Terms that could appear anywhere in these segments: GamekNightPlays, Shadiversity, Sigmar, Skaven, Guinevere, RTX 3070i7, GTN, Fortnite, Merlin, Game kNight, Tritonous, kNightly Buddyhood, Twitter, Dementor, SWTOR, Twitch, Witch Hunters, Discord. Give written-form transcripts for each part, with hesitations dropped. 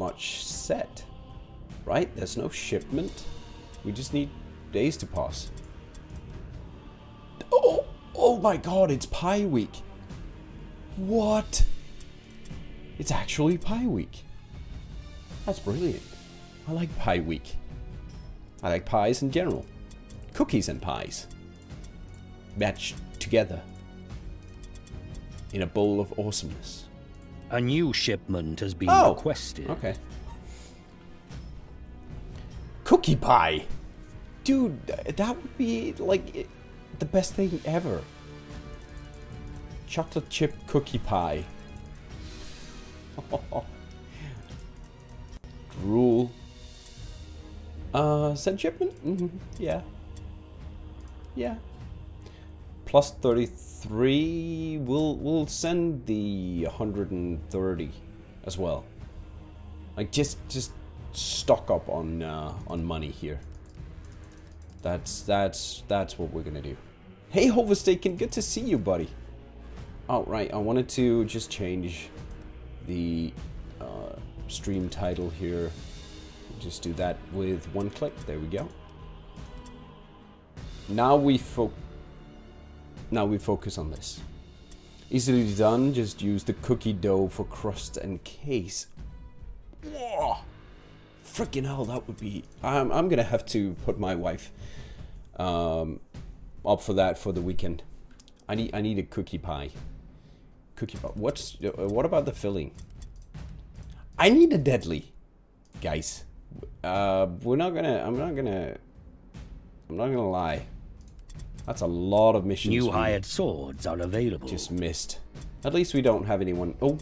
much set, right? There's no shipment. We just need days to pass. Oh, oh my god, it's Pi Week. What? It's actually Pi Week. That's brilliant. I like Pi Week. I like pies in general. Cookies and pies. Matched together. In a bowl of awesomeness. A new shipment has been requested. Okay. Cookie pie! Dude, that would be, like, the best thing ever. Chocolate chip cookie pie. Rule. Send shipment? Mm-hmm. Yeah. Yeah. Plus 33, we'll send the 130 as well. Like just stock up on money here. That's what we're gonna do. Hey Hoverstaken, good to see you, buddy. Oh right, I wanted to just change the stream title here. Just do that with one click. There we go. Now we focus on this. Easily done, just use the cookie dough for crust and case. Oh, freaking hell, that would be... I'm gonna have to put my wife up for that for the weekend. I need a cookie pie. Cookie pie. What about the filling? I need a deadly. Guys, I'm not gonna lie. That's a lot of missions. New hired swords are available. Just missed. At least we don't have anyone. Oh,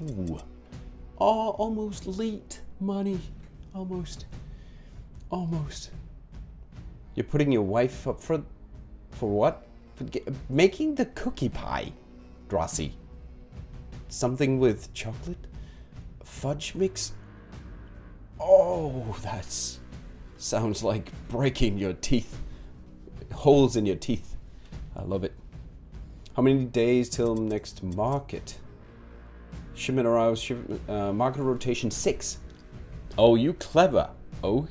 oh, almost late money. Almost. You're putting your wife up for what? For making the cookie pie, Drossi. Something with chocolate, fudge mix. Oh, that's sounds like breaking your teeth. Holes in your teeth. I love it. How many days till next market? Shipment arrives, market rotation 6. Oh, you clever. I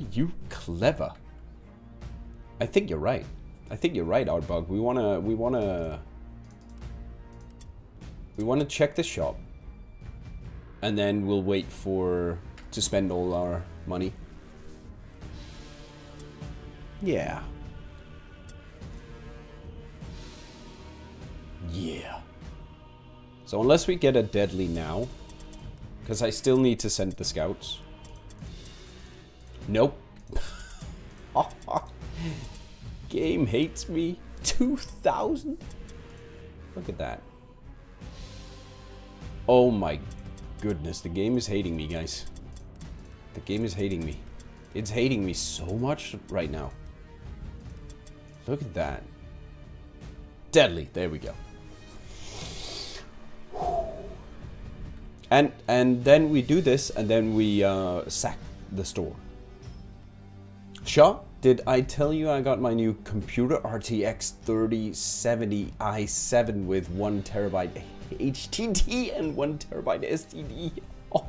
think you're right. Artbug. We wanna check the shop. And then we'll wait for to spend all our money. Yeah. Yeah. So unless we get a deadly now, because I still need to send the scouts. Nope. Game hates me. 2000? Look at that. Oh my goodness, the game is hating me, guys. The game is hating me. It's hating me so much right now. Look at that. Deadly. There we go. And then we do this, and then we sack the store. Shaw, did I tell you I got my new computer RTX 3070i7 with 1TB HDD and 1TB SSD? Oh.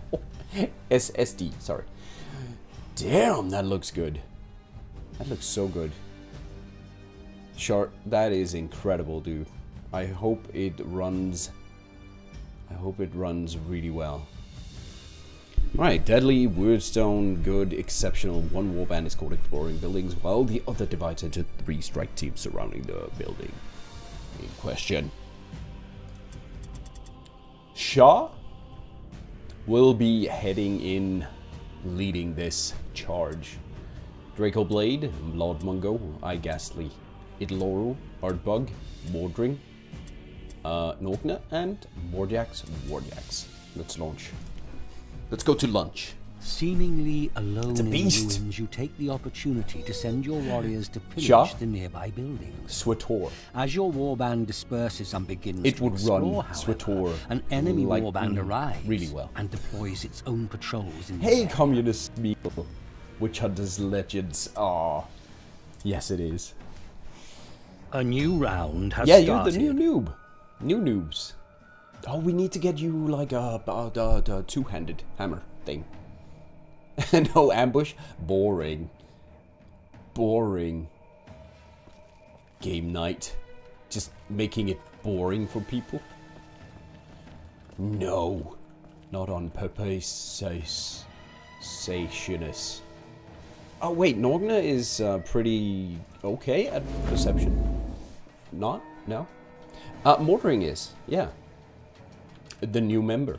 SSD, sorry. Damn, that looks good. That looks so good. Sharp, that is incredible, dude. I hope it runs really well. Alright, deadly, wordstone, good, exceptional. One warband is caught exploring buildings while the other divides into 3 strike teams surrounding the building in question. Shaw will be heading in, leading this charge. Draco Blade, Lord Mungo, I Ghastly, Idloru, Artbug, Mordring, Norgna, and Mordiax. Let's launch. Let's go to lunch. Seemingly alone in ruins, you take the opportunity to send your warriors to pillage the nearby buildings. SWTOR. As your warband disperses and begins to explore, however, an enemy warband arrives and deploys its own patrols in the air. Communist people. Witch Hunters legends are. Yes, it is. A new round has started. Yeah, you're the new noob. New noobs. Oh, we need to get you like a two-handed hammer thing. No ambush? Boring. Boring. Game night. Just making it boring for people. No. Not on purpose. Sationus. Oh wait, Norgna is pretty okay at perception. Not? No? Mortaring is, yeah. The new member.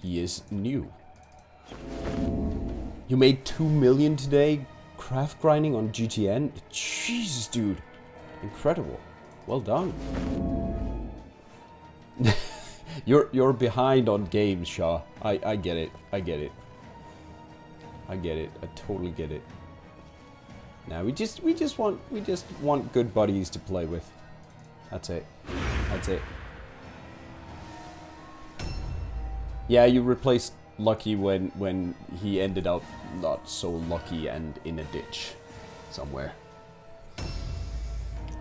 He is new. You made 2 million today craft grinding on GTN? Jesus, dude. Incredible. Well done. You're behind on games, Shaw. I get it. I get it. I totally get it. Now we just want good buddies to play with. That's it. That's it. Yeah, you replaced Lucky when he ended up not so lucky and in a ditch somewhere.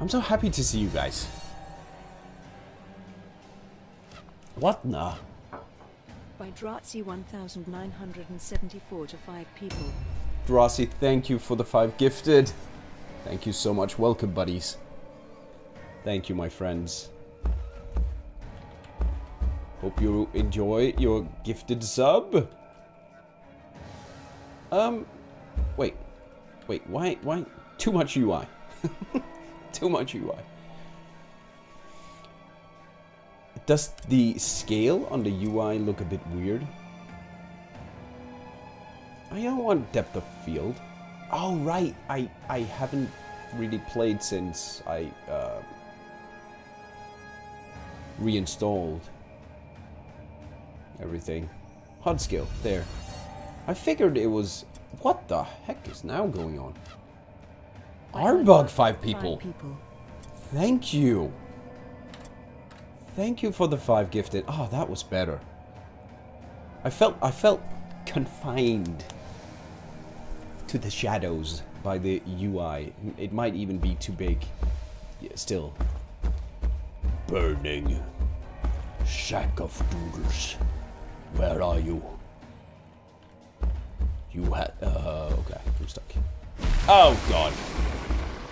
I'm so happy to see you guys. What now? By Drazzi 1974 to 5 people. Drazzi, thank you for the 5 gifted. Thank you so much. Welcome, buddies. Thank you, my friends. Hope you enjoy your gifted sub. Wait, why? Too much UI. Too much UI. Does the scale on the UI look a bit weird? I don't want depth of field. Oh, right. I haven't really played since I reinstalled everything. HUD scale, there. I figured it was... What the heck is now going on? Arbug, 5 people. 5 people. Thank you. Thank you for the 5 gifted. Ah, oh, that was better. I felt confined to the shadows by the UI. It might even be too big. Yeah, still. Burning. Sack of doodles. Where are you? You had... okay, I'm stuck. Oh, God.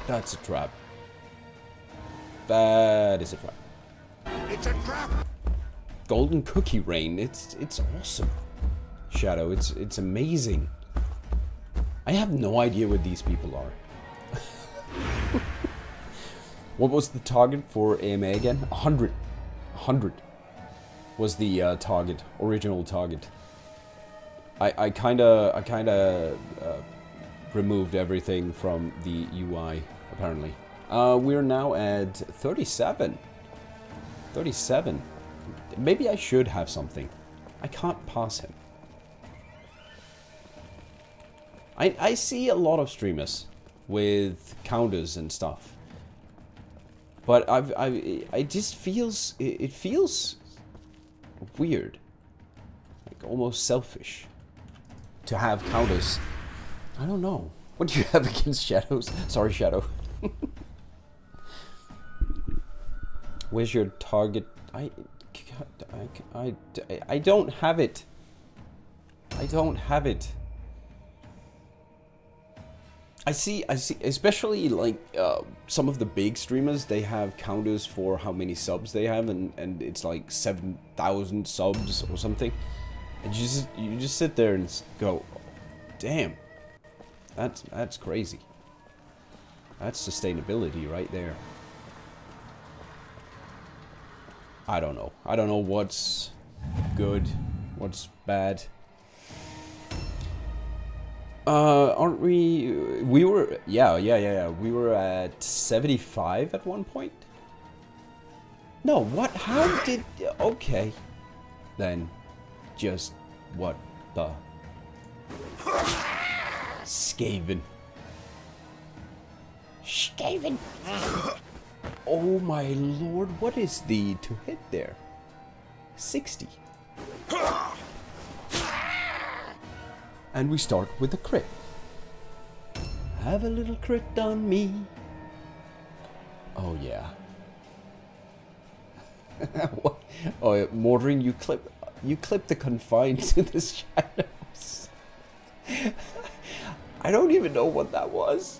That's a trap. That is a trap. It's a trap! Golden Cookie Rain. It's awesome. Shadow, it's amazing. I have no idea what these people are. What was the target for AMA again? 100. 100 was the target. Original target. I kinda removed everything from the UI, apparently. We're now at 37. 37. Maybe I should have something. I can't pass him. I see a lot of streamers with counters and stuff. But I just feels... It feels weird. Like almost selfish. To have counters. I don't know. What do you have against shadows? Sorry, Shadow. Where's your target? I don't have it. I don't have it. I see, especially like some of the big streamers, they have counters for how many subs they have, and it's like 7,000 subs or something. And you just sit there and go, damn. That's crazy. That's sustainability right there. I don't know. I don't know what's good, what's bad. Aren't we... We were... Yeah. We were at 75 at one point? No, what? How did... Okay. Then, just... What the... Skaven. Skaven! Oh my lord, what is the to hit there? 60. And we start with a crit. Have a little crit on me. Oh yeah. What? Oh, Mortaring, you clip the confine to the shadows. I don't even know what that was.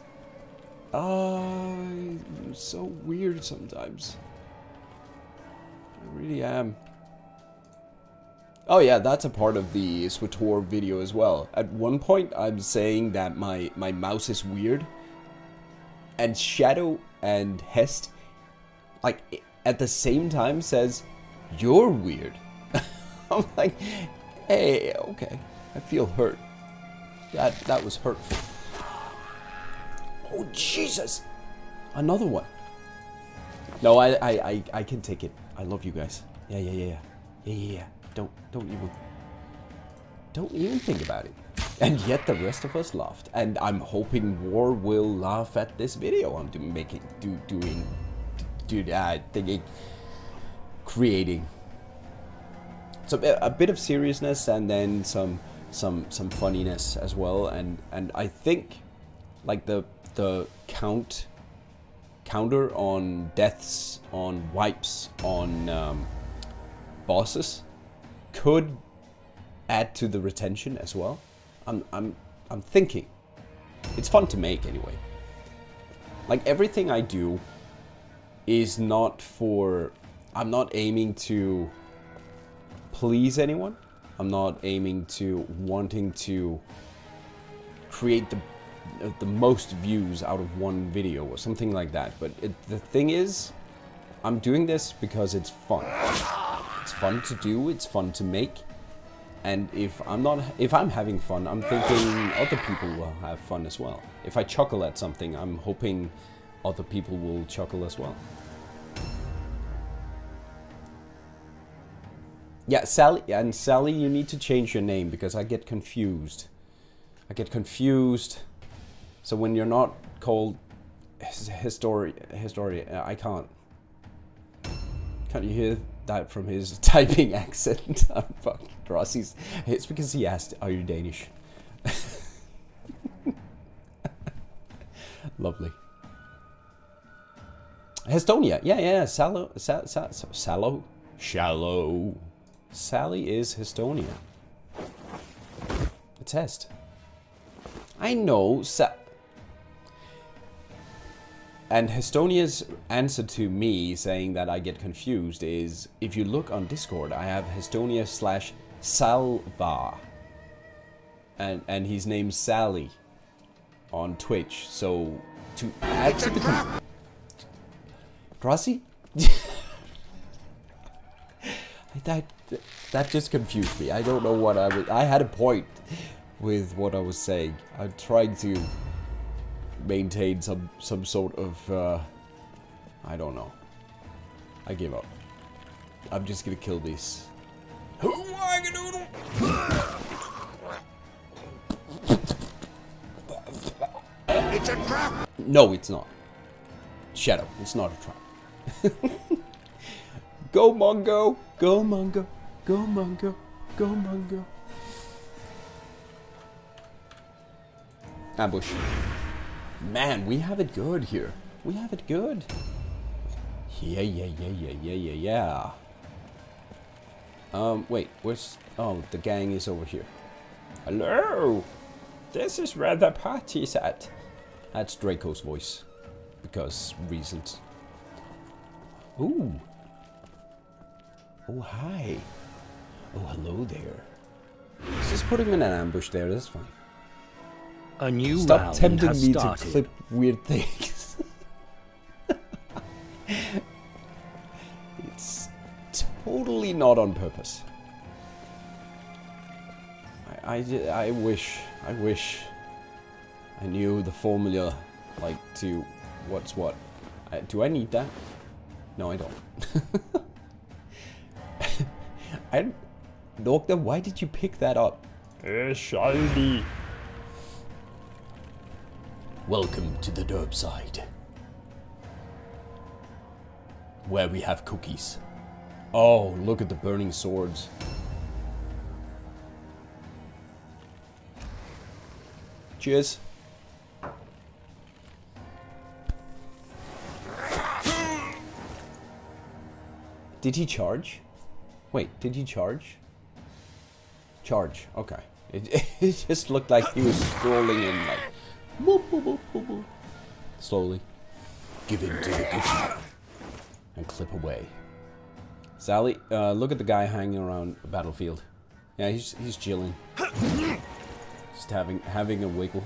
So weird sometimes. I really am. Oh yeah, that's a part of the SWTOR video as well. At one point, I'm saying that my mouse is weird. And Shadow and Hest, like, at the same time says, "You're weird." I'm like, hey, okay. I feel hurt. That was hurtful. Oh, Jesus! Another one. No, I can take it. I love you guys. Yeah. Don't even think about it. And yet the rest of us laughed. And I'm hoping more will laugh at this video I'm creating. So a bit of seriousness and then some funniness as well. And I think, like, the counter on deaths, on wipes, on bosses could add to the retention as well. I'm thinking it's fun to make anyway. Like, everything I do is not for, I'm not aiming to please anyone. I'm not aiming to wanting to create the most views out of one video or something like that. But the thing is, I'm doing this because it's fun. It's fun to do, it's fun to make. And if I'm having fun, I'm thinking other people will have fun as well. If I chuckle at something, I'm hoping other people will chuckle as well. Yeah, Sally, you need to change your name because I get confused. So when you're not called Historian, I can't. Can't you hear that from his typing accent? I'm fucking Rossi's. It's because he asked, "Are you Danish?" Lovely. Hestonia, yeah. Shallow. Sally is Hestonia. A test. I know. And Hestonia's answer to me saying that I get confused is, if you look on Discord, I have Hestonia / Salva. And he's named Sally on Twitch. So to add to the Rossi? That just confused me. I don't know what I had a point with what I was saying. I'm trying to maintain some sort of, I don't know. I give up. I'm just gonna kill these. It's a trap! No, it's not. Shadow, it's not a trap. Go Mongo! Go Mongo! Go Mongo! Go Mongo! Ambush. Man, we have it good here. We have it good. Yeah. Wait, where's... Oh, the gang is over here. Hello! This is where the party's at. That's Draco's voice. Because reasons. Ooh. Oh, hi. Oh, hello there. Just putting him in an ambush there, that's fine. A new round has started. Stop tempting me to clip weird things. It's totally not on purpose. I wish I knew the formula, like, to what's what. Do I need that? No, I don't. Nokta, why did you pick that up? Shiny. Welcome to the Derbside, where we have cookies. Oh, look at the burning swords. Cheers. Did he charge? Wait, did he charge? Charge, okay. It just looked like he was scrolling in, like, boop, boop, boop, boop, boop. Slowly. Give him to the kitchen. And clip away. Sally, look at the guy hanging around the battlefield. Yeah, he's chilling. Just having a wiggle.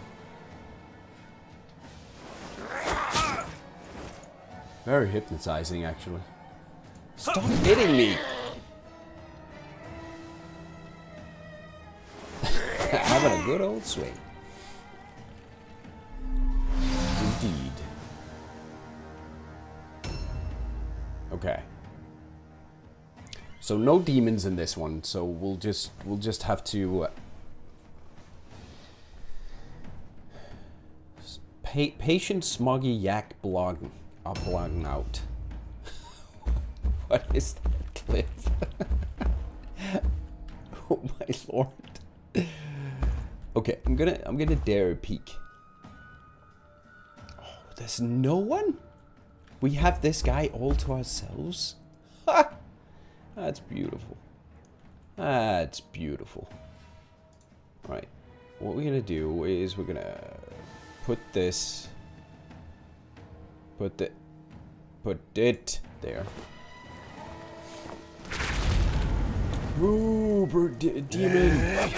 Very hypnotizing, actually. Stop hitting me! Having a good old swing. Indeed. Okay. So no demons in this one, so we'll just have to patient smoggy yak blog. I'm blogging out. What is that clip? Oh my lord. Okay, I'm gonna dare a peek. Oh, there's no one? We have this guy all to ourselves? Ha! That's beautiful. That's beautiful. Alright. What we're gonna do is we're gonna put this. Put it there. Ooh, bird demon.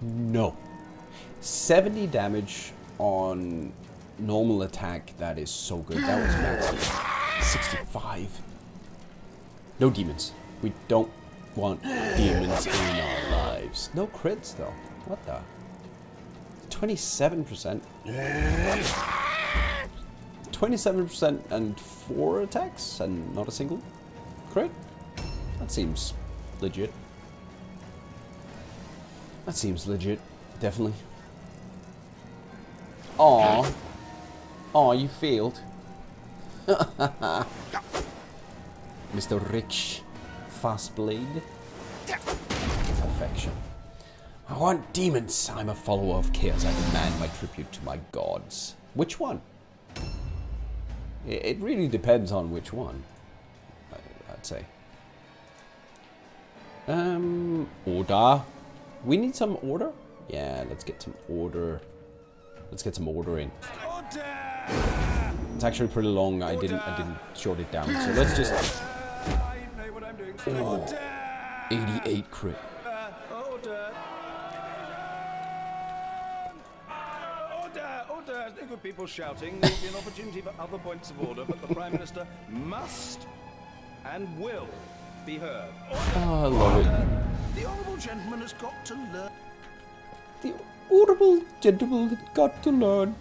No. 70 damage on normal attack. That is so good. That was max 65. No demons. We don't want demons in our lives. No crits though. What the? 27%. 27% and 4 attacks and not a single crit? That seems legit. That seems legit, definitely. Aww. Aww, you failed. Mr. Rich Fast Blade. Perfection. I want demons. I'm a follower of chaos. I demand my tribute to my gods. Which one? It really depends on which one, I'd say. Order. We need some order? Yeah, let's get some order. Let's get some order in. Order! It's actually pretty long. Order! I didn't short it down. So let's just. I know what I'm doing. Oh, 88 crit. Order. As there are good people shouting, there will be an opportunity for other points of order, but the Prime Minister must and will be heard. Oh, I love it. The Honourable Gentleman has got to learn. The Honourable Gentleman has got to learn.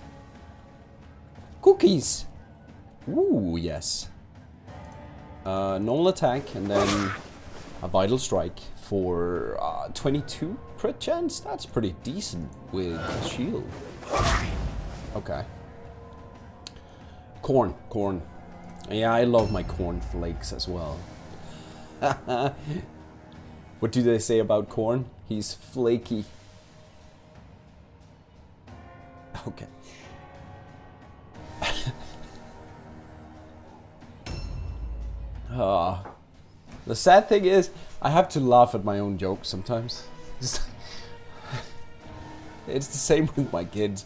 Cookies. Ooh, yes. Normal attack and then a vital strike for 22 crit chance. That's pretty decent with shield. Okay. Corn. Corn. Yeah, I love my corn flakes as well. What do they say about corn? He's flaky. Okay. The sad thing is, I have to laugh at my own jokes sometimes. It's the same with my kids.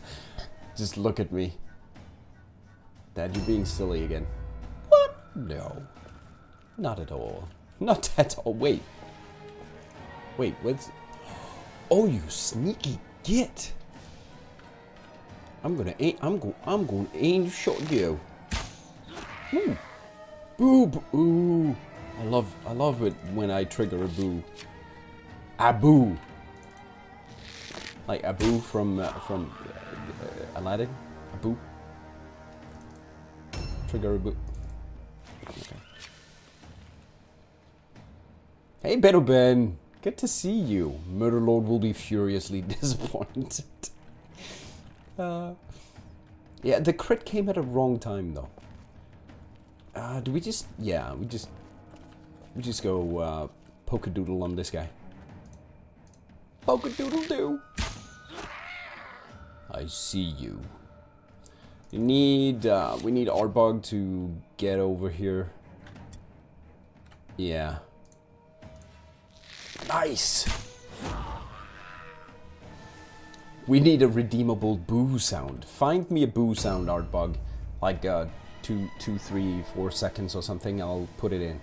Just look at me. Dad, you're being silly again. What? No. Not at all. Not at all. Wait. Wait, what's... Oh, you sneaky git. I'm gonna aim shot you. Ooh. Boo, boo. Ooh. I love it when I trigger a boo. Aboo. Like Abu from Aladdin. Abu. Trigger Abu. Okay. Hey, Beto Ben. Good to see you. Murderlord will be furiously disappointed. Yeah, the crit came at a wrong time though. Do we just? Yeah, we just go poke-a-doodle on this guy. Poke-a-doodle-doo. I see you. You need, we need Arbog to get over here. Yeah. Nice. We need a redeemable boo sound. Find me a boo sound, Artbug. Like 2, 3, 4 seconds or something, I'll put it in.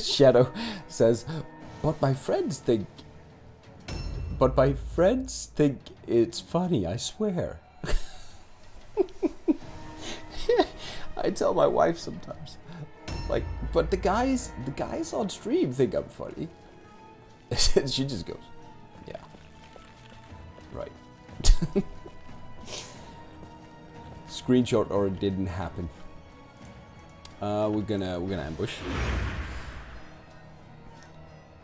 Shadow says, but my friends think it's funny, I swear. Yeah, I tell my wife sometimes. Like, but the guys on stream think I'm funny. She just goes, yeah, right. Screenshot or it didn't happen. We're gonna ambush.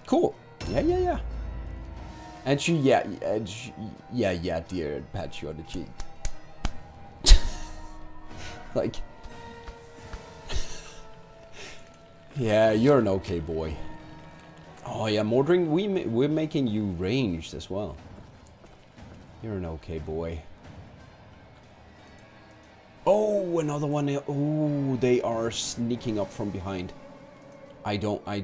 Cool. Yeah. And she, yeah, dear, and pat you on the cheek. Like, yeah, you're an okay boy. Oh yeah, Mordring, we're making you ranged as well. You're an okay boy. Oh, another one. Oh, they are sneaking up from behind. I don't like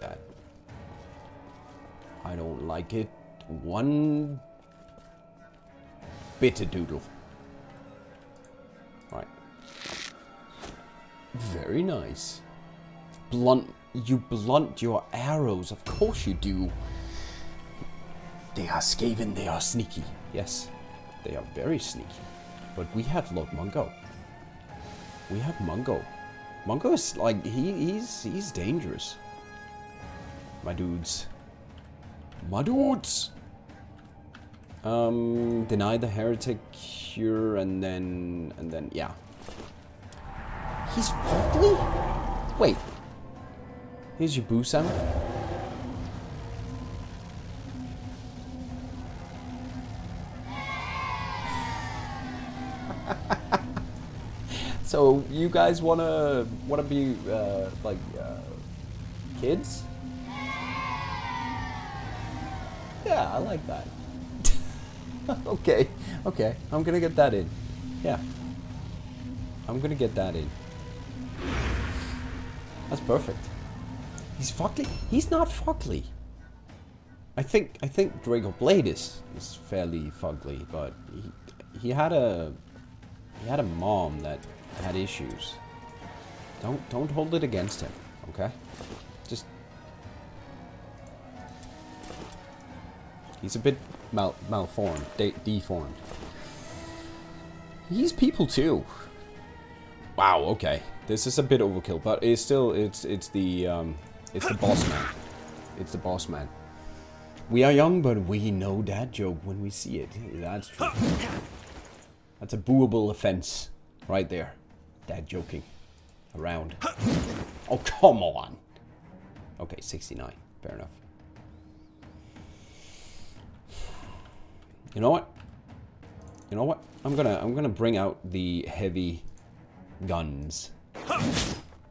that. I don't like it one bit a doodle. Right. Very nice. Blunt. You blunt your arrows. Of course you do. They are Skaven. They are sneaky. Yes. They are very sneaky. But we have Lord Mungo. We have Mungo. Mungo is like, he's dangerous. My dudes. My dudes! Deny the heretic cure and then, yeah. He's probably... Wait. Here's your boo sound. So you guys wanna be kids? Yeah, I like that. Okay, I'm gonna get that in. Yeah, I'm gonna get that in. That's perfect. He's Fockley. He's not Fockley. I think Drago Blade is fairly Fockley, but he had a mom that had issues. Don't hold it against him, okay? Just, he's a bit malformed, deformed. He's people too. Wow, okay, this is a bit overkill, but it's still it's the boss man. It's the boss man. We are young, but we know that joke when we see it. That's true. That's a booable offense right there. Dad joking around. Oh, come on. Okay, 69. Fair enough. You know what? You know what? I'm gonna bring out the heavy guns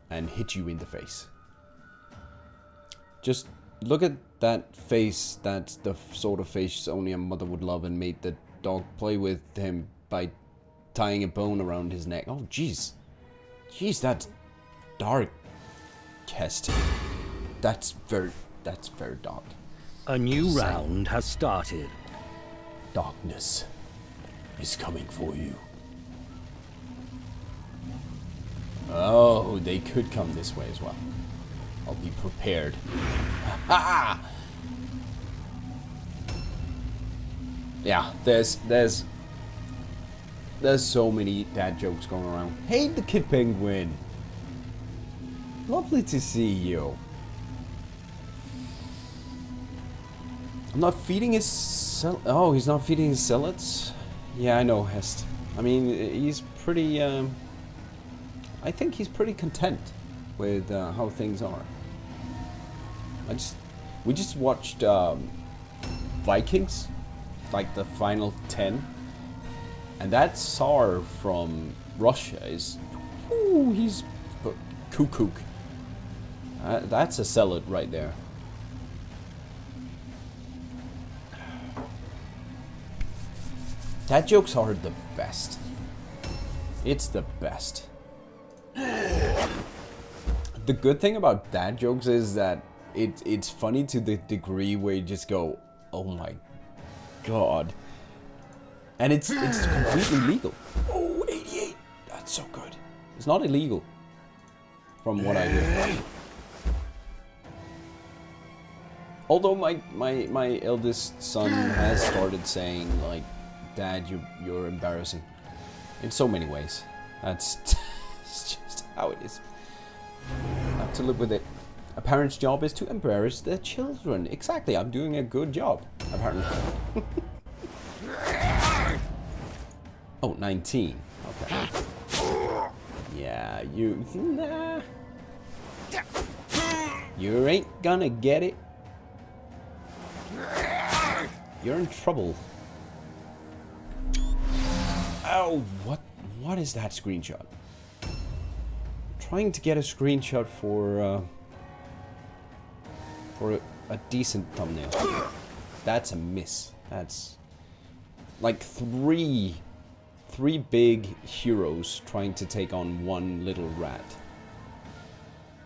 and hit you in the face. Just look at that face. That's the sort of face only a mother would love and made the dog play with him by tying a bone around his neck. Oh, jeez. Jeez, that's dark. Cast. That's very dark. A new round has started. Darkness is coming for you. Oh, they could come this way as well. I'll be prepared. Ha! Yeah, there's so many dad jokes going around. Hey, the Kid Penguin. Lovely to see you. I'm not feeding his cell. Oh, he's not feeding his zealots? Yeah, I know, Hest. I mean, he's pretty... I think he's pretty content with how things are. We just watched Vikings, like the final 10. And that Tsar from Russia is... Ooh, he's... Kukuk. That's a zealot right there. Dad jokes are the best. It's the best. The good thing about dad jokes is that it's funny to the degree where you just go, oh my god. And it's completely legal. Oh, 88. That's so good. It's not illegal, from what I hear. Although my eldest son has started saying, like, Dad, you're embarrassing. In so many ways. That's just how it is. I have to live with it. A parent's job is to embarrass their children. Exactly, I'm doing a good job, apparently. Oh, 19. Okay. Yeah, you... Nah. You ain't gonna get it. You're in trouble. Oh, what is that screenshot? I'm trying to get a screenshot for a decent thumbnail. That's a miss. That's like three big heroes trying to take on one little rat.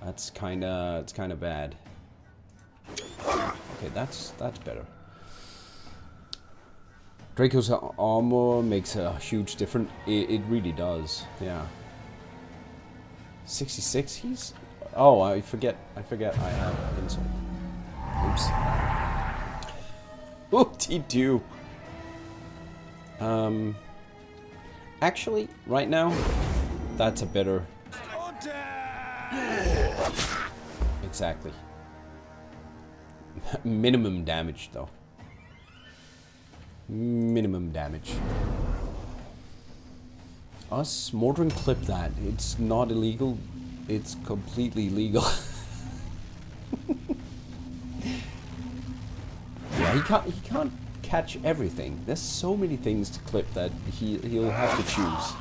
That's it's kinda bad. Okay, that's better. Draco's armor makes a huge difference. It really does. Yeah. 66. He's. Oh, I forget. I have insult. Oops. Oop-de-doo. Actually, right now, that's a better. Exactly. Minimum damage, though. Minimum damage. Us mortar and clip that. It's not illegal. It's completely legal. Yeah, he can't catch everything. There's so many things to clip that he'll have to choose.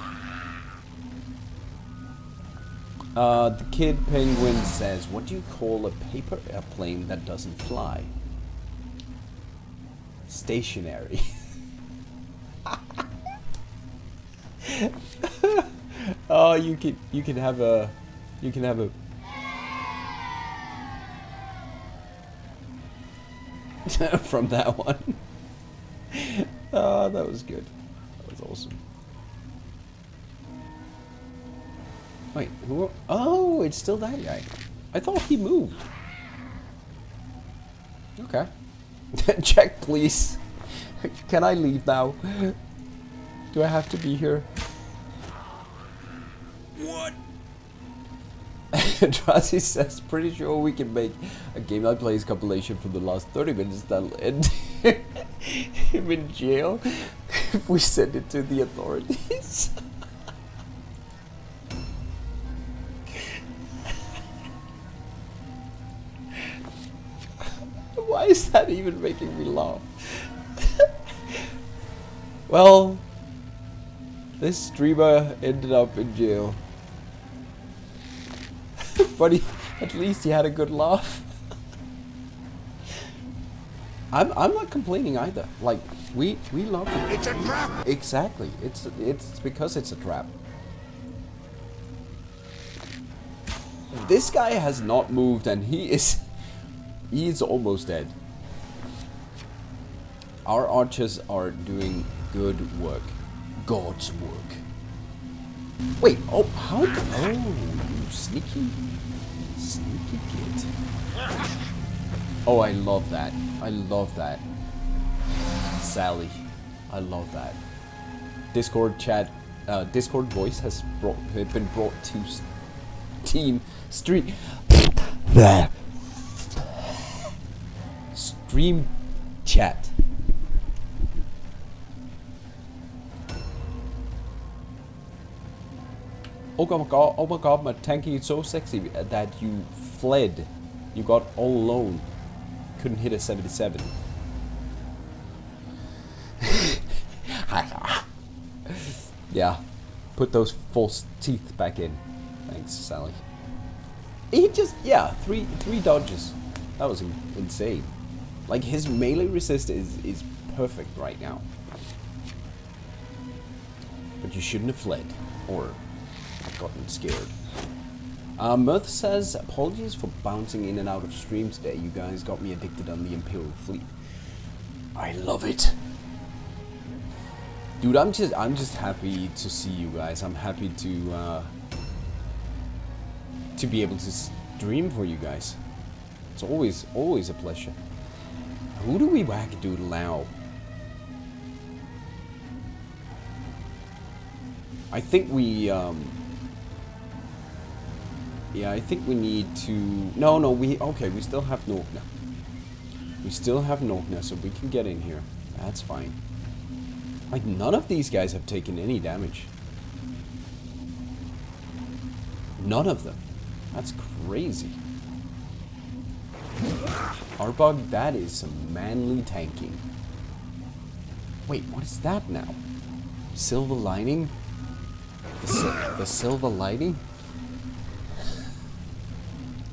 The Kid Penguin says, "What do you call a paper airplane that doesn't fly?" Stationary. Oh, you can have a from that one. Oh, that was good. That was awesome. Wait, who? Oh, it's still that guy. I thought he moved. Okay. Check, please. Can I leave now? Do I have to be here? What? Drassi says, pretty sure we can make a Game Night Plays compilation for the last 30 minutes that'll end him in jail if we send it to the authorities. Why is that even making me laugh? Well, this streamer ended up in jail. But at least he had a good laugh. I'm not complaining either. Like, we love it. It's a trap! Exactly. It's because it's a trap. This guy has not moved and He's almost dead. Our archers are doing good work. God's work. Wait, oh, how? Oh, you sneaky. Sneaky kid. Oh, I love that. I love that. Sally. I love that. Discord chat. Discord voice has been brought to Team Street. There. Stream chat. Oh my god, my tanky is so sexy that you fled. You got all alone. Couldn't hit a 77. Yeah, put those false teeth back in. Thanks, Sally. He just, yeah, three dodges. That was insane. Like, his melee resist is perfect right now. But you shouldn't have fled or gotten scared. Mirth says, apologies for bouncing in and out of stream today. You guys got me addicted on the Imperial Fleet. I love it. Dude, I'm just happy to see you guys. I'm happy to be able to stream for you guys. It's always a pleasure. Who do we whack-a-doodle now? I think we, yeah, I think we need to, okay, we still have Norgna. We still have Norgna, so we can get in here. That's fine. Like, none of these guys have taken any damage. None of them. That's crazy. Arbog, that is some manly tanking. Wait, what is that now? Silver lining? The silver lining?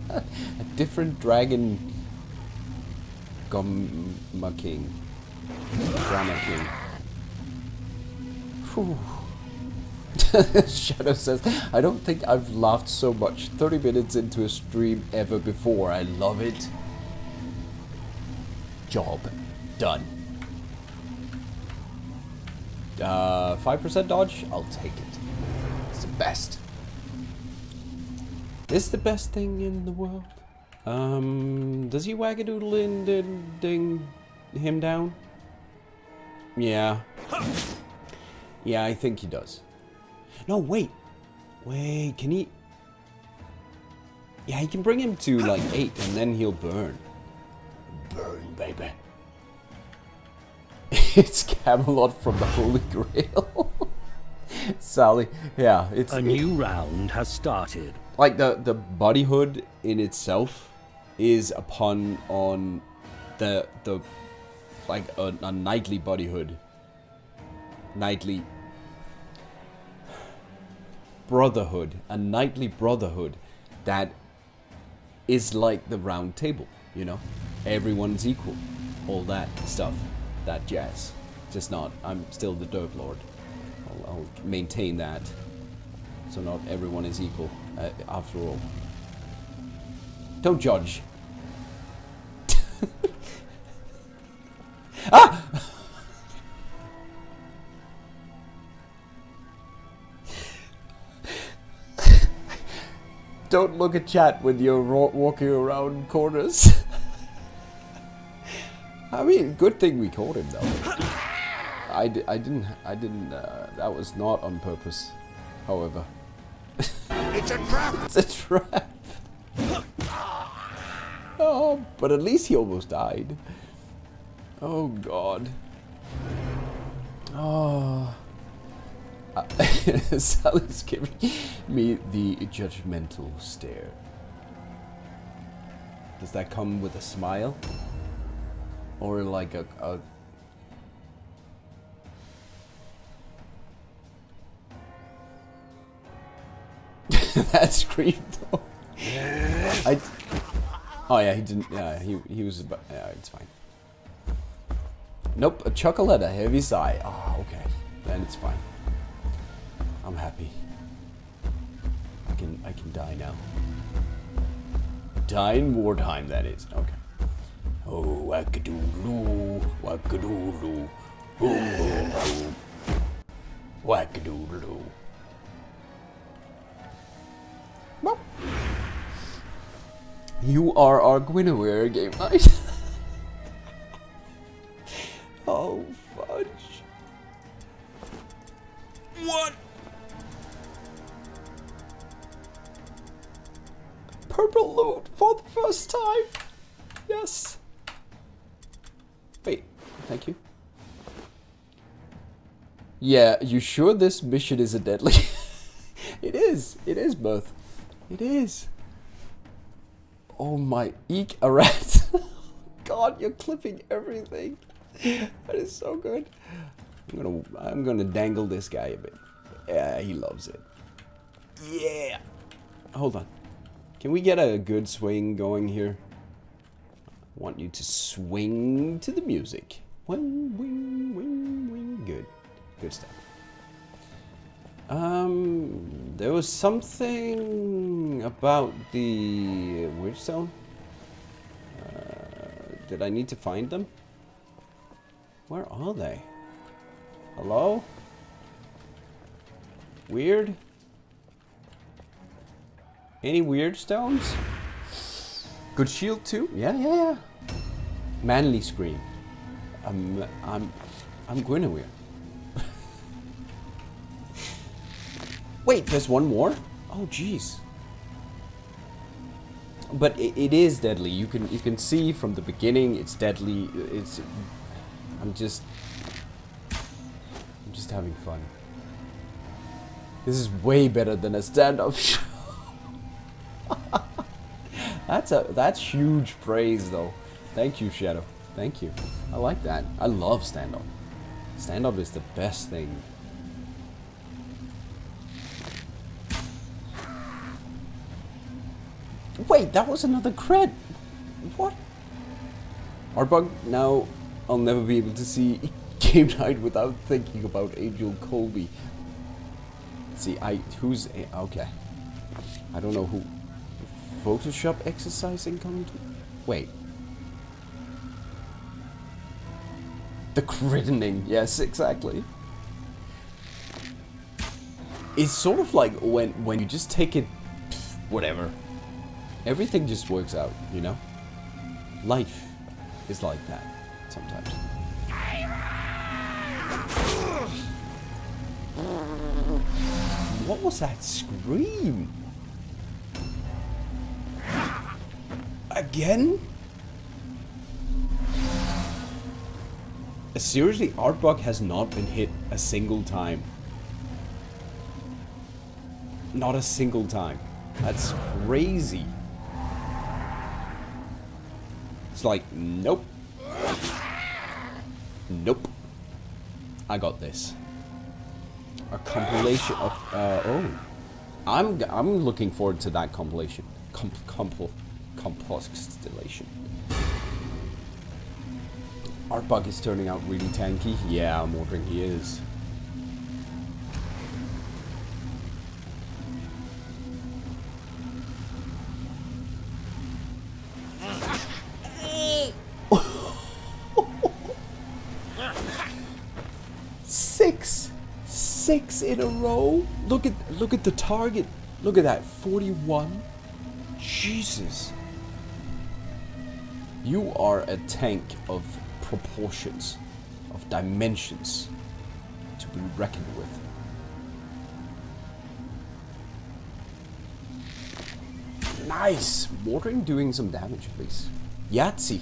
A different dragon... Gamma King. Gamma King. Shadow says, I don't think I've laughed so much 30 minutes into a stream ever before. I love it. Job done. 5% dodge? I'll take it. It's the best. It's the best thing in the world. Does he wag-a-doodle in ding him down? Yeah. Yeah, I think he does. No, wait. Wait, can he... Yeah, he can bring him to, like, 8, and then he'll burn. Burn, baby. It's Camelot from the Holy Grail. Sally, yeah, it's... A new round has started. Like, the bodyhood in itself is a pun on the like, a knightly bodyhood. Knightly brotherhood, a knightly brotherhood that is like the round table, you know? Everyone's equal, all that stuff, that jazz. Just not, I'm still the Derp Lord. I'll maintain that. So not everyone is equal, after all. Don't judge. Ah! Don't look at chat when you're walking around corners. I mean, good thing we caught him though. I didn't, that was not on purpose, however. It's a trap! It's a trap! Oh, but at least he almost died. Oh god. Oh. Sally's giving me the judgmental stare. Does that come with a smile? Or like a... That scream though. Oh yeah, he didn't, yeah, he was about, yeah, it's fine. Nope, a chuckle at a heavy sigh. Ah, oh, okay, then it's fine. I'm happy. I can die now. Die in wartime, that is. Okay. Oh, whack-a-doodle-loo, whack-a-doodle-loo, boom-boom-boom, whack-a-doodle-loo. Well, you are our Guinevere game night. Oh, fudge. What? Purple loot for the first time. Yes. Wait, thank you. Yeah, you sure this mission is a deadly? It is, both. It is. Oh my, eek, a rat. God, you're clipping everything. That is so good. I'm gonna dangle this guy a bit. Yeah, he loves it. Yeah. Hold on. Can we get a good swing going here? I want you to swing to the music. Wing, wing, wing, wing. Good. Good stuff. There was something about the Witch Zone. Did I need to find them? Where are they? Hello? Weird? Any weird stones? Good shield too? Yeah. Manly scream. I'm Guinevere. Wait, there's one more? Oh, jeez. But it is deadly. You can see from the beginning it's deadly. I'm just having fun. This is way better than a stand-up show. That's huge praise though. Thank you, Shadow. Thank you. I like that. I love stand-up. Stand-up is the best thing. Wait, that was another crit. What? Arbug, now I'll never be able to see Game Night without thinking about Angel Colby. See, okay. I don't know who. Photoshop exercise incoming. Wait. The critting, yes, exactly. It's sort of like when you just take it, whatever. Everything just works out, you know? Life is like that sometimes. What was that scream? Again? Seriously, Artbug has not been hit a single time. Not a single time. That's crazy. It's like, nope. Nope. I got this. A compilation of, oh. I'm looking forward to that compilation. Compostillation. Artbug is turning out really tanky. Yeah, I'm wondering he is. Six in a row. Look at the target. Look at that, 41. Jesus. You are a tank of proportions, of dimensions to be reckoned with. Nice! Watering doing some damage, please. Yahtzee.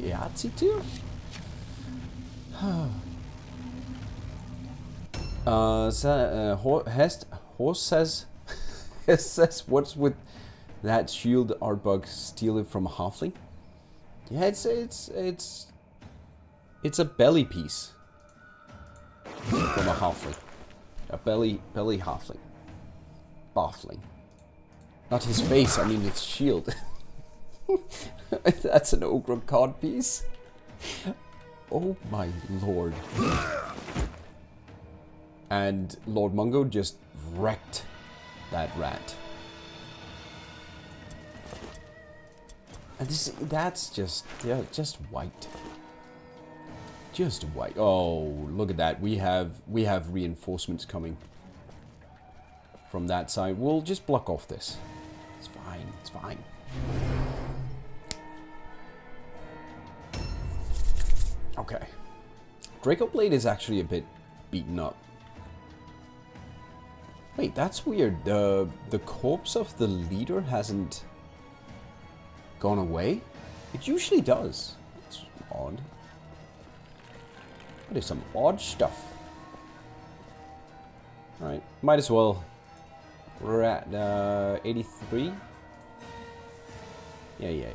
Yahtzee too? Horse says... says, what's with that shield Artbug? Steal it from a halfling? Yeah, it's a belly piece from a halfling, a belly halfling, baffling. Not his face. I mean his shield. That's an ogre card piece. Oh my lord! And Lord Mungo just wrecked that rat. And that's just, yeah, just white. Just white. Oh, look at that. We have reinforcements coming from that side. We'll just block off this. It's fine, it's fine. Okay. Draco Blade is actually a bit beaten up. Wait, that's weird. The corpse of the leader hasn't gone away? It usually does. It's odd. That is some odd stuff. Alright, might as well. We're at 83. Yeah.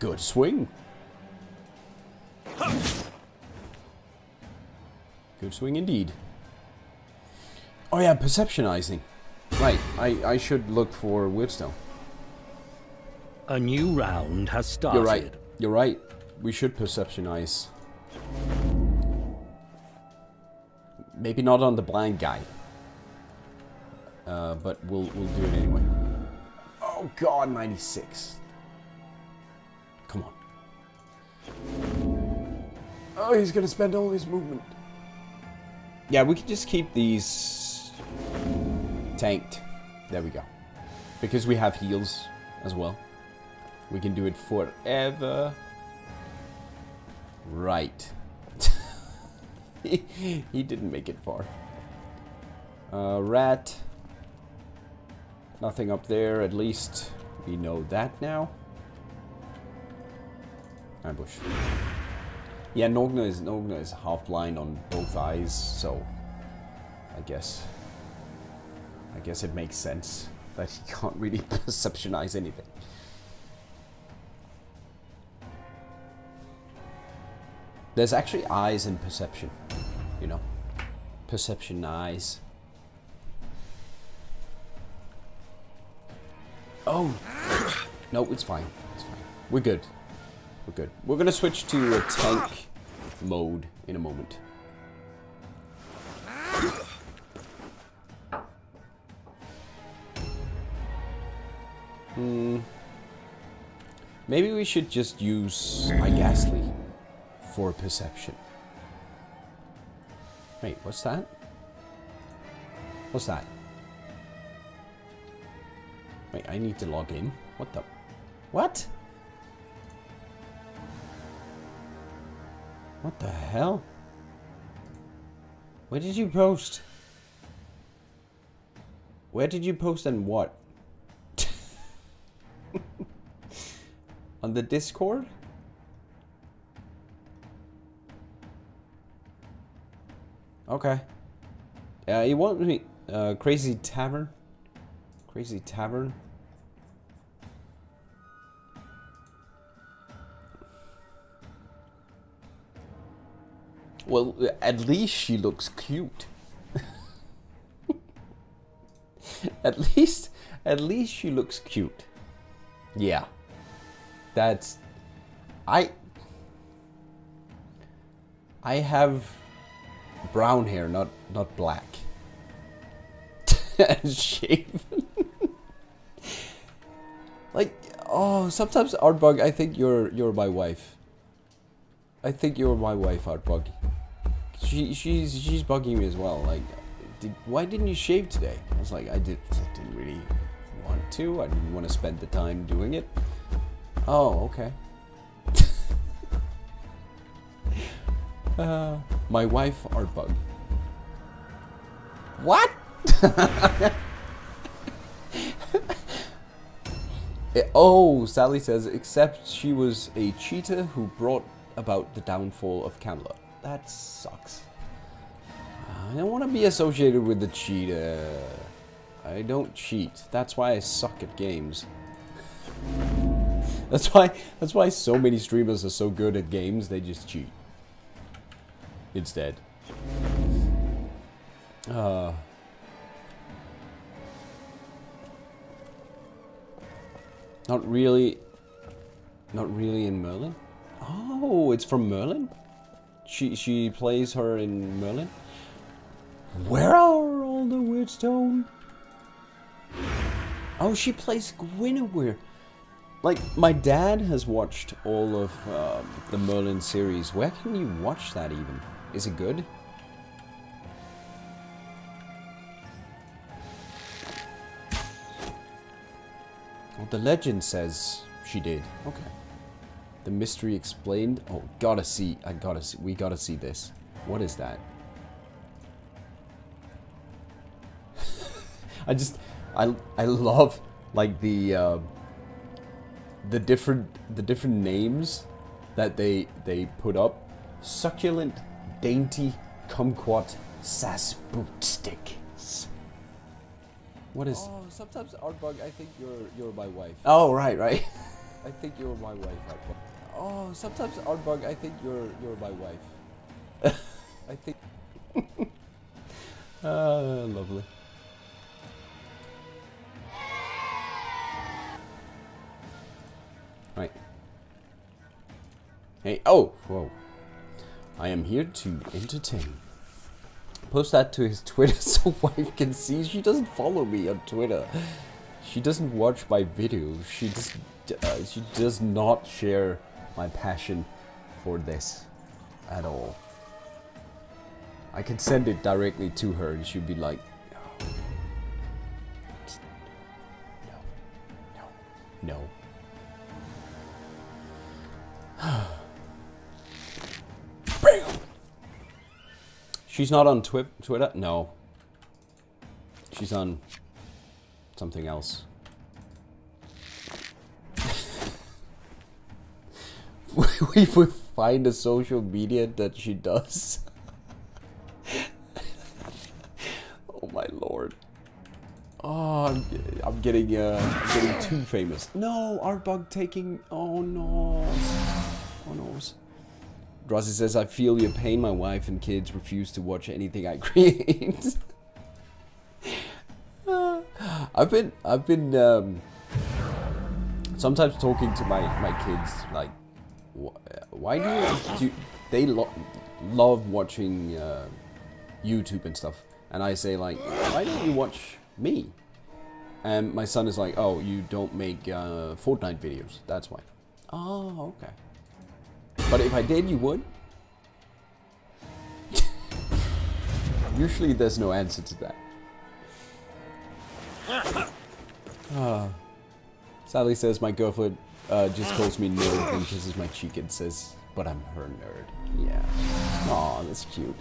Good swing. Good swing indeed. Oh yeah, perceptionizing. Right, I should look for Witchstone. A new round has started. You're right. We should perceptionize. Maybe not on the blind guy. But we'll do it anyway. Oh god, 96. Come on. Oh, he's gonna spend all his movement. Yeah, we can just keep these tanked. There we go. Because we have heals as well. We can do it forever. Right. He didn't make it far. Rat. Nothing up there, at least. We know that now. Ambush. Yeah, Nogna is half blind on both eyes, so I guess it makes sense that he can't really perceptionize anything. There's actually eyes in perception, you know. Perception eyes. Oh! No, it's fine. It's fine. We're good. We're good. We're gonna switch to a tank mode in a moment. Maybe we should just use my ghastly for perception. Wait, what's that? What's that? Wait, I need to log in. What the? What? What the hell? Where did you post? Where did you post and what? On the Discord? Okay. You want me? Crazy Tavern? Crazy Tavern? Well, at least she looks cute. at least she looks cute. Yeah. That's... I have brown hair, not black. And shaven. Like, oh, sometimes Artbug, I think you're my wife. I think you're my wife, Artbug. She's bugging me as well. Like, why didn't you shave today? I was like, I didn't really want to. I didn't want to spend the time doing it. Oh, okay. My wife, Artbug. What? Oh, Sally says, except she was a cheater who brought about the downfall of Camelot. That sucks. I don't want to be associated with the cheater. I don't cheat. That's why I suck at games. That's why so many streamers are so good at games, they just cheat instead. Not really in Merlin. Oh, it's from Merlin? She plays her in Merlin? Where are all the Weirdstone? Oh, she plays Guinevere. Like, my dad has watched all of the Merlin series. Where can you watch that even? Is it good? Well, the legend says she did. Okay. The mystery explained. Oh, we gotta see this. What is that? I love, like, the different names that they put up. Succulent, dainty, kumquat, sassboot sticks. What is? Oh, sometimes Artbug, I think you're my wife. Oh, right. I think you're my wife, Artbug. Oh, sometimes Artbug, I think you're my wife. I think. Lovely. Right. Hey, oh, whoa. I am here to entertain. Post that to his Twitter so wife can see. She doesn't follow me on Twitter. She doesn't watch my videos. She does not share my passion for this at all. I can send it directly to her and she'd be like, no. She's not on Twitter? No. She's on something else. We would find a social media that she does. Oh my lord. Oh, I'm getting too famous. No, Artbug taking... Oh no. Oh no. Drosy says, I feel your pain. My wife and kids refuse to watch anything I create. I've been sometimes talking to my kids, like, why do they love watching YouTube and stuff? And I say, like, why don't you watch me? And my son is like, oh, you don't make Fortnite videos. That's why. Oh, okay. But if I did, you would? Usually there's no answer to that. Sally says, my girlfriend just calls me nerd and kisses my cheek and says, but I'm her nerd. Yeah. Aw, that's cute.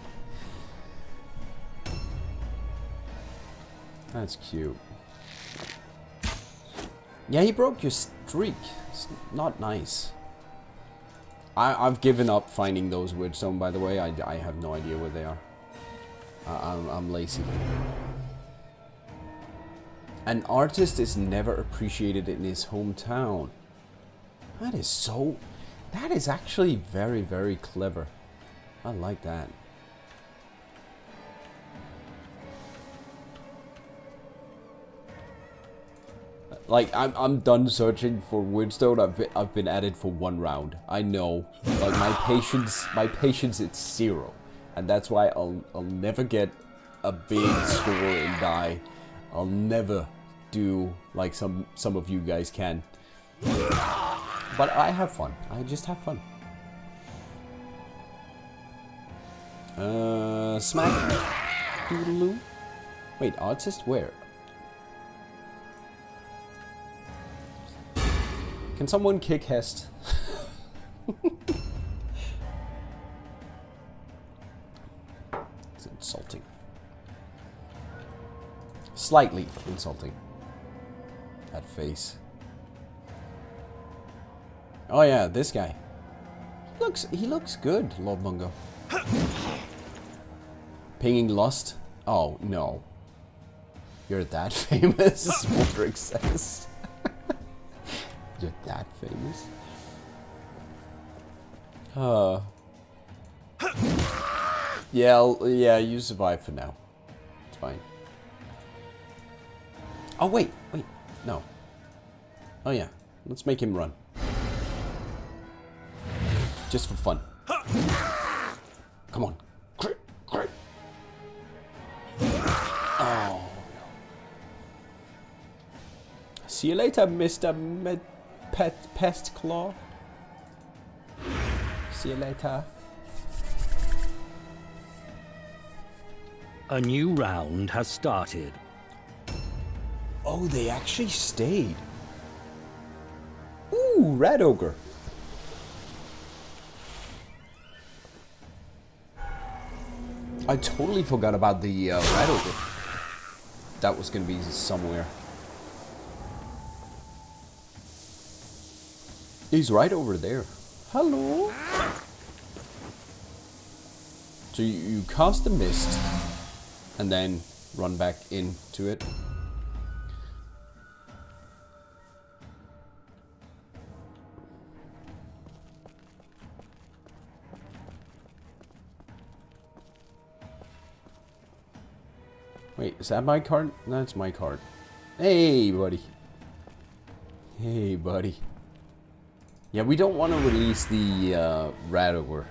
That's cute. Yeah, he broke your streak. It's not nice. I've given up finding those weird stones, by the way. I have no idea where they are. I'm lazy. An artist is never appreciated in his hometown. That is so... That is actually very, very clever. I like that. Like, I'm done searching for Woodstone. I've been at it for one round. I know, like, my patience it's zero, and that's why I'll never get a big score and die. I'll never do like some of you guys can. But I have fun. I just have fun. Smack doodaloo. Wait, artist where? Can someone kick Hest? It's insulting. Slightly insulting. That face. Oh yeah, this guy. He looks good, Lord Mungo. Pinging Lust? Oh no. You're that famous, Waldrick says. You're that famous. Yeah, you survive for now. It's fine. Oh, wait. No. Oh, yeah. Let's make him run. Just for fun. Come on. Crit. Oh, no. See you later, Mr. Med... Pest Claw. See you later. A new round has started. Oh, they actually stayed. Ooh, Red Ogre. I totally forgot about the Red Ogre. That was gonna be somewhere. He's right over there. Hello. So you cast the mist and then run back into it. Wait, is that my card? No, it's my card. Hey, buddy. Hey, buddy. Yeah, we don't want to release the rat over.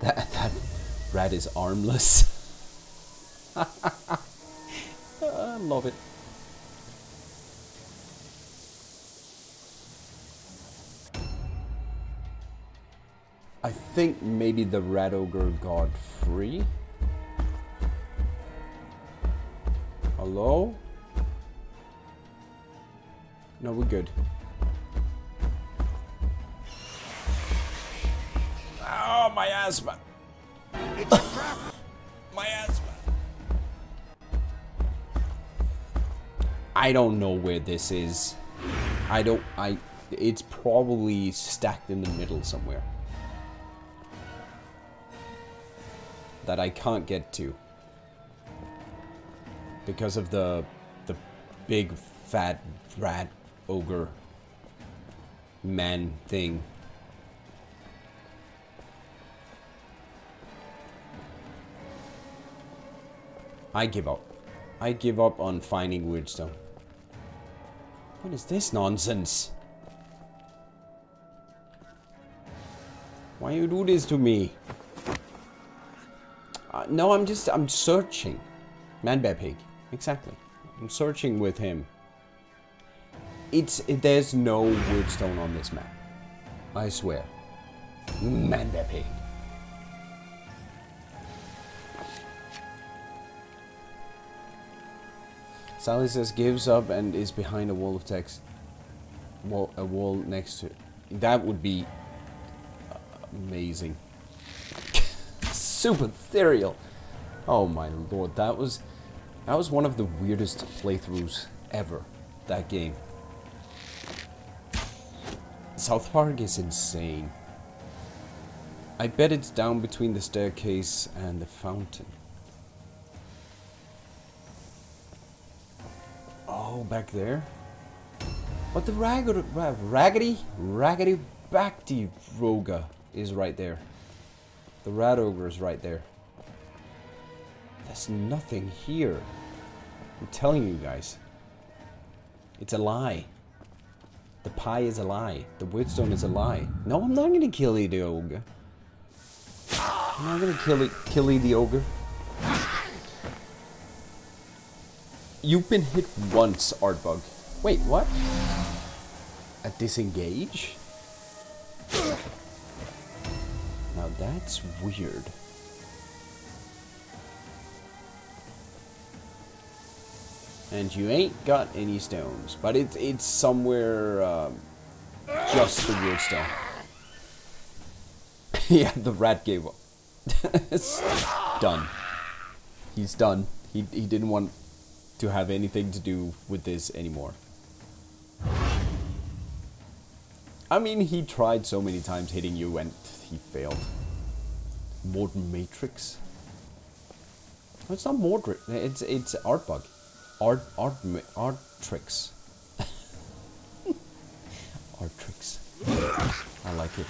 That rat is armless. I love it. I think maybe the Red Ogre got free. Hello? No, we're good. Oh, my asthma! It's a trap! My asthma! I don't know where this is. It's probably stacked in the middle somewhere. That I can't get to. Because of the big fat rat ogre man thing. I give up. I give up on finding Weirdstone. What is this nonsense? Why you do this to me? No, I'm searching. Man-bear pig. Exactly. I'm searching with him. There's no Weirdstone on this map. I swear. Man-bear pig. Sally says gives up and is behind a wall of text. A wall next to it. That would be amazing. Super ethereal. Oh my lord, that was one of the weirdest playthroughs ever. That game. South Park is insane. I bet it's down between the staircase and the fountain. Oh, back there. But the raggedy backty roga is right there. The rat ogre is right there. There's nothing here. I'm telling you guys. It's a lie. The pie is a lie. The Weirdstone is a lie. No, I'm not gonna kill you, the ogre. I'm not gonna kill you, the ogre. You've been hit once, Artbug. Wait, what? A disengage? Now that's weird. And you ain't got any stones, but it's somewhere just the weird stone. Yeah, the rat gave up. It's done. He's done. He didn't want to have anything to do with this anymore. I mean, he tried so many times hitting you and he failed. Modern Matrix. No, it's not Mordred. It's Artbug. Artrix. Artrix. I like it.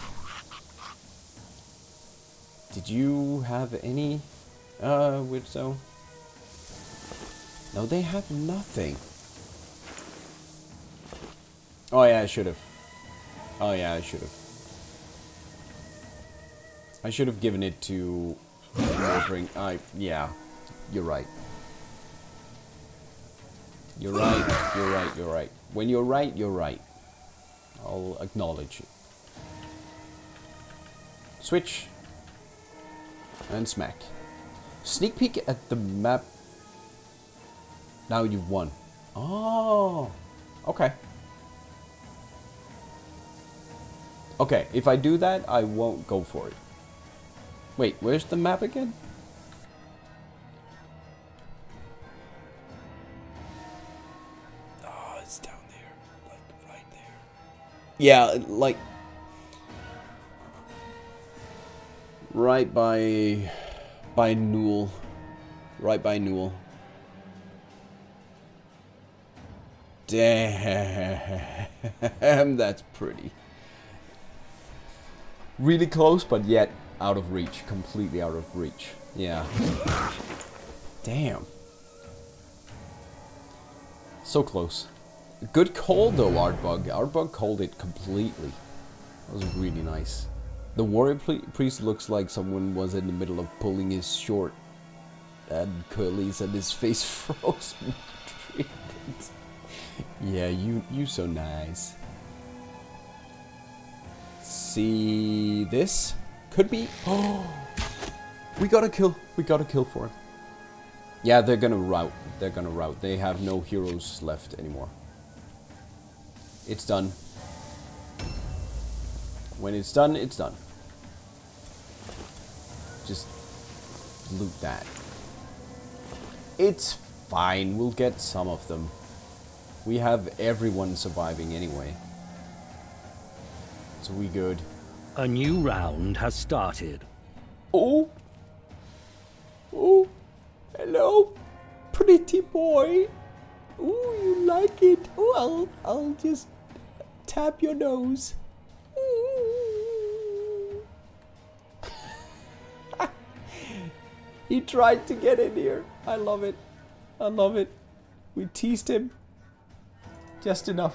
Did you have any Weirdstone? No, they have nothing. Oh yeah, I should have. Oh yeah, I should have. I should have given it to Mordring. Yeah, you're right. You're right, you're right, you're right. When you're right, you're right. I'll acknowledge it. Switch. And smack. Sneak peek at the map. Now you've won. Oh, okay. Okay, if I do that, I won't go for it. Wait, where's the map again? Yeah, like right by Newell, right by Newell. Damn, that's pretty. Really close, but yet out of reach, completely out of reach. Yeah. Damn. So close. Good call though, Artbug. Artbug called it completely. That was really nice. The warrior priest looks like someone was in the middle of pulling his short. And Curly said his face froze. Yeah, you so nice. See, this could be. Oh, we got a kill. We got a kill for it. Yeah, they're gonna rout. They're gonna rout. They have no heroes left anymore. It's done. When it's done, it's done. Just loot that. It's fine. We'll get some of them. We have everyone surviving anyway. So we good. A new round has started. Oh. Oh. Hello, pretty boy. Ooh, you like it? Ooh, I'll just tap your nose. He tried to get in here. I love it. I love it. We teased him. Just enough.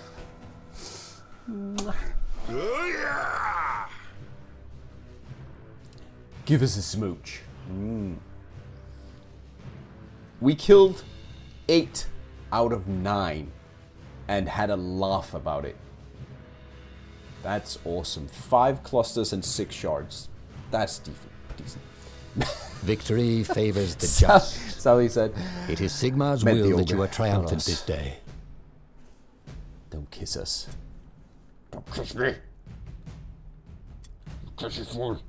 Give us a smooch. Mm. We killed 8 out of 9 and had a laugh about it. That's awesome. 5 clusters and 6 shards. That's decent. Victory favors the just. Sally said, "It is Sigmar's will that you are triumphant this day." Don't kiss us. Don't kiss me. Kiss you fool.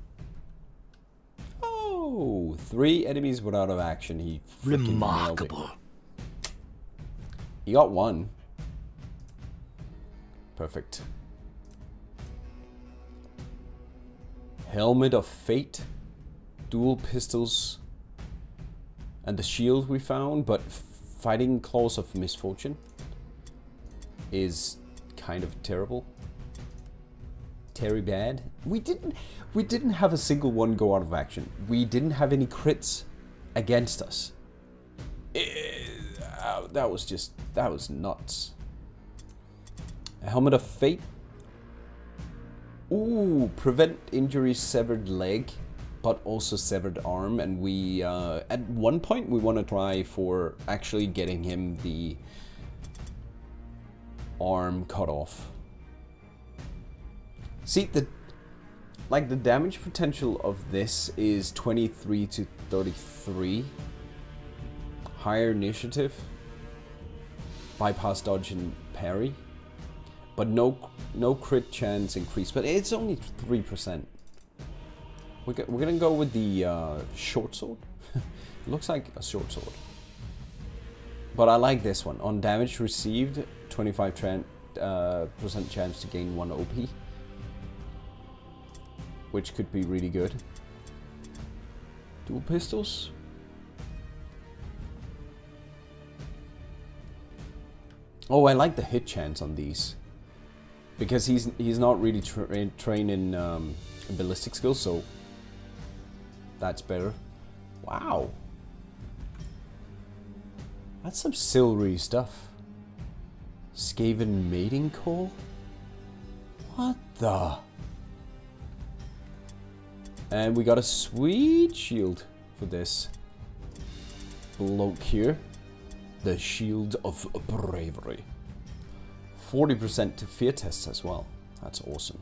Oh, 3 enemies were out of action. He remarkable. He got 1. Perfect. Helmet of Fate, dual pistols, and the shield we found, but fighting claws of misfortune is kind of terrible. Terry bad. We didn't have a single one go out of action. We didn't have any crits against us. That was nuts. A helmet of fate. Ooh, prevent injury, severed leg, but also severed arm. And we at one point we want to try for actually getting him the arm cut off. See, the damage potential of this is 23 to 33. Higher initiative, bypass, dodge, and parry, but no crit chance increase. But it's only 3%. We're gonna go with the short sword. Looks like a short sword. But I like this one. On damage received, 25% chance to gain 1 OP. Which could be really good. Dual pistols. Oh, I like the hit chance on these. Because he's not really trained in ballistic skills, so that's better. Wow. That's some silvery stuff. Skaven mating call? What the? And we got a sweet shield for this bloke here. The Shield of Bravery. 40% to fear tests as well. That's awesome.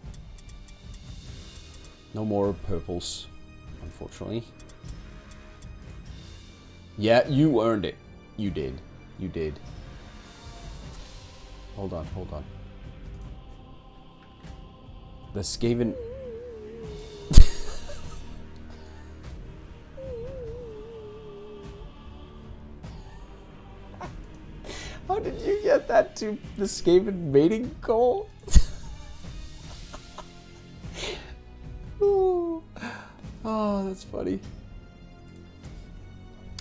No more purples, unfortunately. Yeah, you earned it. You did. You did. Hold on, hold on. The Skaven... How did you get that to the Skaven mating call? Oh, that's funny.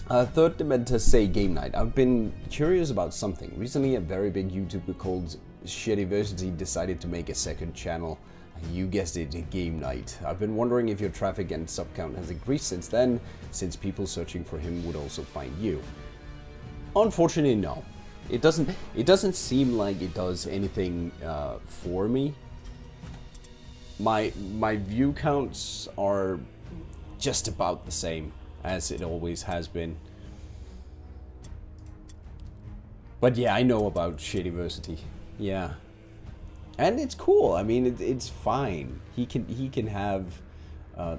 Third Dementor say game night. I've been curious about something. Recently, a very big YouTuber called Shadiversity decided to make a second channel. You guessed it, game night. I've been wondering if your traffic and sub count has increased since then, since people searching for him would also find you. Unfortunately, no. It doesn't seem like it does anything for me. My view counts are just about the same as it always has been. But yeah, I know about Shadiversity. Yeah. And it's cool. I mean, it's fine. He can have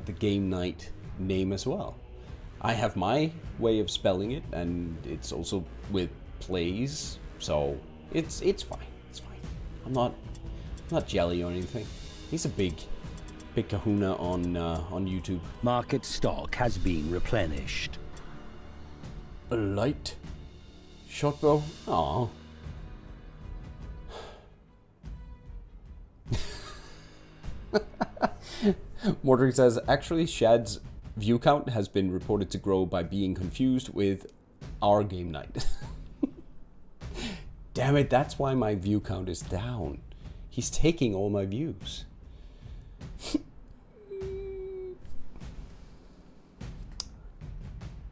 the game night name as well. I have my way of spelling it, and it's also with plays, so it's fine. It's fine. I'm not jelly or anything. He's a big kahuna on YouTube. Market stock has been replenished. A light shotbow. Oh. Mordrick says, actually, Shad's view count has been reported to grow by being confused with our game night. Damn it, that's why my view count is down. He's taking all my views.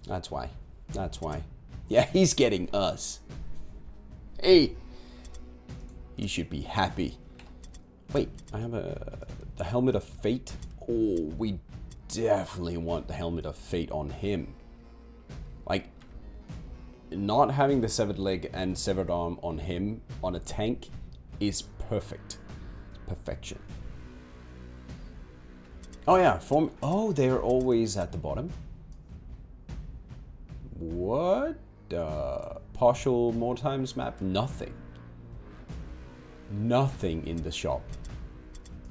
That's why. That's why. Yeah, he's getting us. Hey! He should be happy. Wait, I have the Helmet of Fate. Oh, we definitely want the Helmet of Fate on him. Like, not having the severed leg and severed arm on him on a tank is perfect. It's perfection. Oh yeah, form. Oh, they're always at the bottom. What? Partial more times map? Nothing. Nothing in the shop.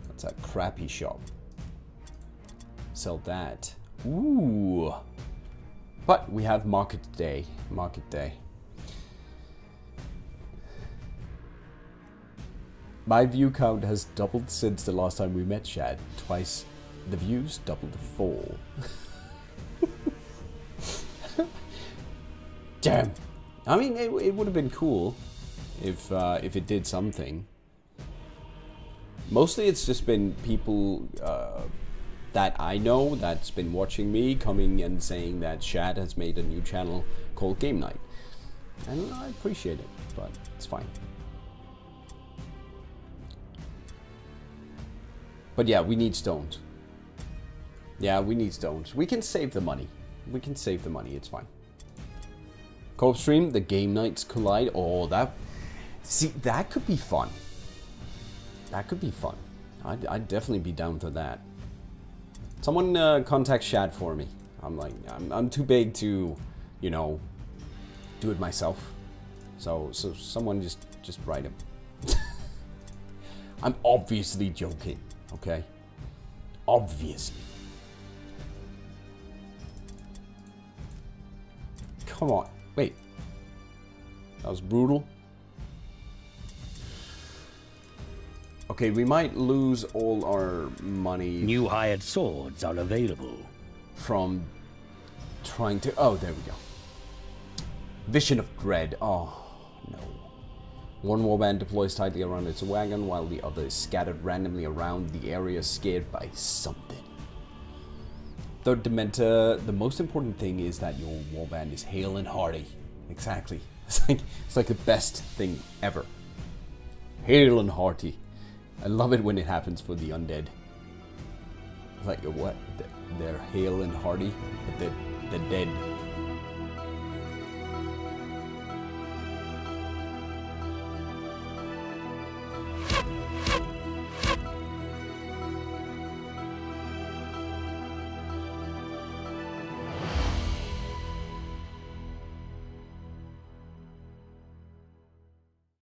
That's a crappy shop. Sell that. Ooh. But we have market day. Market day. My view count has doubled since the last time we met, Shad. Twice the views, double the fall. Damn. I mean, it would have been cool if it did something. Mostly, it's just been people that I know that's been watching me coming and saying that Shad has made a new channel called Game Night, and I appreciate it, but it's fine. But yeah, we need stones. Yeah, we need stones. We can save the money. We can save the money. It's fine. Co-op stream, the game nights collide. Oh, that... See, that could be fun. That could be fun. I'd definitely be down for that. Someone contact Shad for me. I'm like, I'm too big to, you know, do it myself. So someone just write him. I'm obviously joking, okay? Obviously. Come on. Wait, that was brutal. Okay, we might lose all our money. New hired swords are available. From trying to... Oh, there we go. Vision of Dread. Oh, no. One warband deploys tightly around its wagon, while the other is scattered randomly around the area, scared by something. Third Dementor, the most important thing is that your warband is hale and hearty. Exactly. It's like the best thing ever. Hale and hearty. I love it when it happens for the undead. It's like, what? They're hale and hearty, but they're dead.